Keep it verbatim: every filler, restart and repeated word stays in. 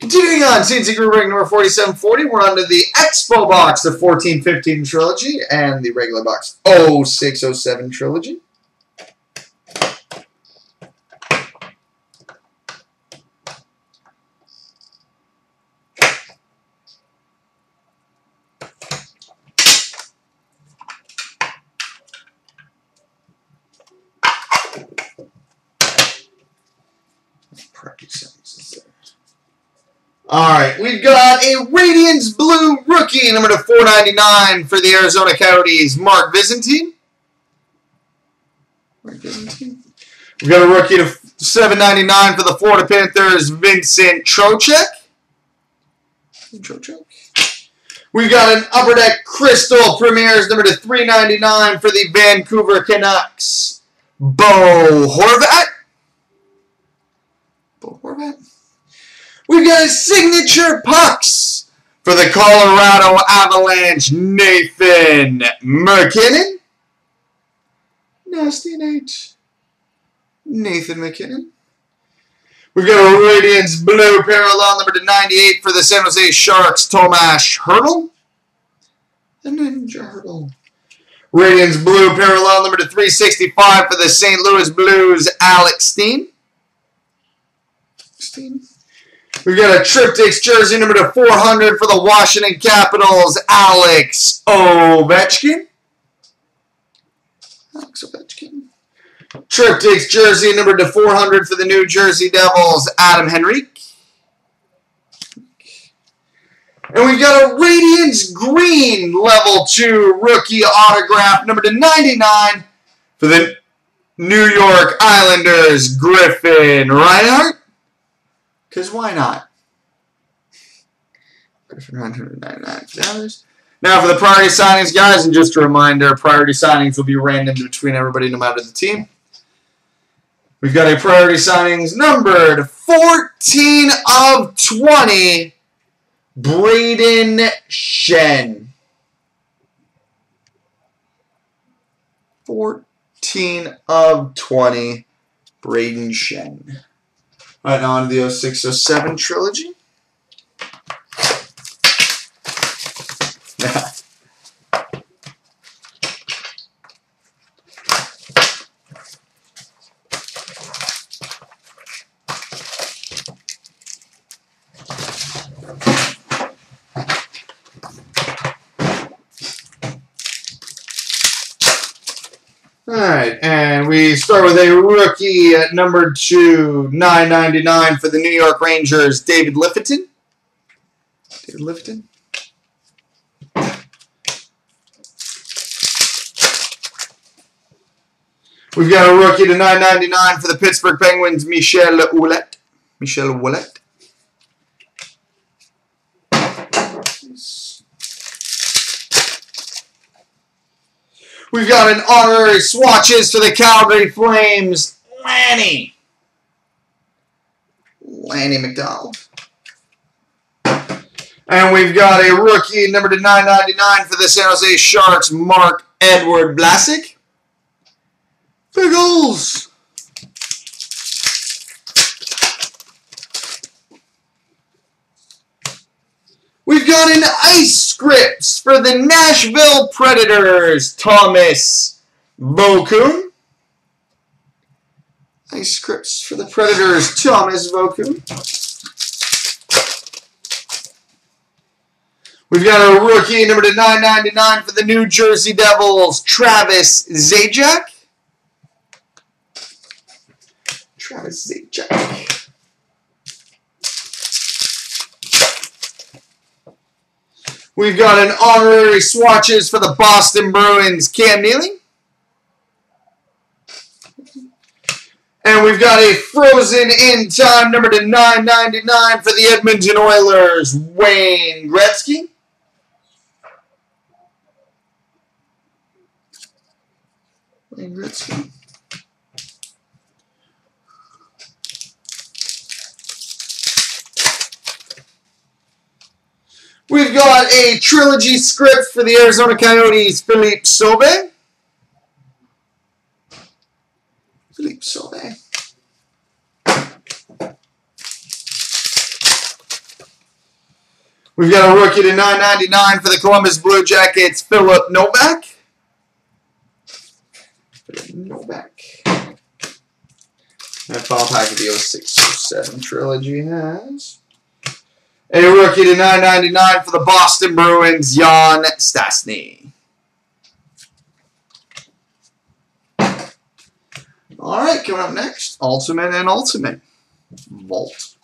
Continuing on, C and C Group rank number forty-seven forty, we're on to the Expo Box, the fourteen fifteen Trilogy, and the regular box oh six oh seven Trilogy. Alright, we've got a Radiance Blue rookie, number to four ninety-nine for the Arizona Coyotes, Mark Byzantine. Mark Byzantine. We've got a rookie to seven ninety-nine for the Florida Panthers, Vincent Trocheck. Trocheck. We've got an Upper Deck Crystal Premieres, number to three ninety-nine for the Vancouver Canucks, Bo Horvat. Bo Horvat. We've got a signature pucks for the Colorado Avalanche, Nathan McKinnon. Nasty Nate. Nathan McKinnon. We've got a Radiance Blue parallel number to ninety-eight for the San Jose Sharks, Tomas Hertl. And Ninja Hertl. Radiance Blue parallel number to three sixty-five for the Saint Louis Blues, Alex Steen. Steen. We've got a Triptych jersey number to four hundred for the Washington Capitals, Alex Ovechkin. Alex Ovechkin. Triptych jersey number to four hundred for the New Jersey Devils, Adam Henrique. And we've got a Radiance Green level two rookie autograph number to ninety-nine for the New York Islanders, Griffin Reinhart. Because why not? Now for the priority signings, guys, and just a reminder, priority signings will be random between everybody no matter the team. We've got a priority signings numbered fourteen of twenty, Braden Shen. fourteen of twenty, Braden Shen. Alright, now on to the oh six oh seven Trilogy. Alright, and we start with a rookie at number two, nine ninety-nine for the New York Rangers, David Liffton. David Liffton. We've got a rookie to nine ninety-nine for the Pittsburgh Penguins, Michel Ouellette. Michel Ouellette. We've got an honorary swatches for the Calgary Flames, Lanny. Lanny McDonald. And we've got a rookie, number to nine ninety-nine for the San Jose Sharks, Mark Edward Vlasic. Pickles. We've got an ice scripts for the Nashville Predators, Thomas Vokoun. Ice scripts for the Predators, Thomas Vokoun. We've got a rookie number to nine ninety-nine for the New Jersey Devils, Travis Zajac. Travis Zajac. We've got an honorary swatches for the Boston Bruins, Cam Neely. And we've got a frozen in time number to nine ninety-nine for the Edmonton Oilers, Wayne Gretzky. Wayne Gretzky. We've got a trilogy script for the Arizona Coyotes, Philippe Sauvé. Philippe Sauvé. We've got a rookie to nine ninety-nine for the Columbus Blue Jackets, Philip Novak. Novak. That file pack of the oh six oh seven trilogy has. A rookie to nine ninety-nine for the Boston Bruins, Jan Stastny. All right, coming up next, Ultimate and Ultimate Vault.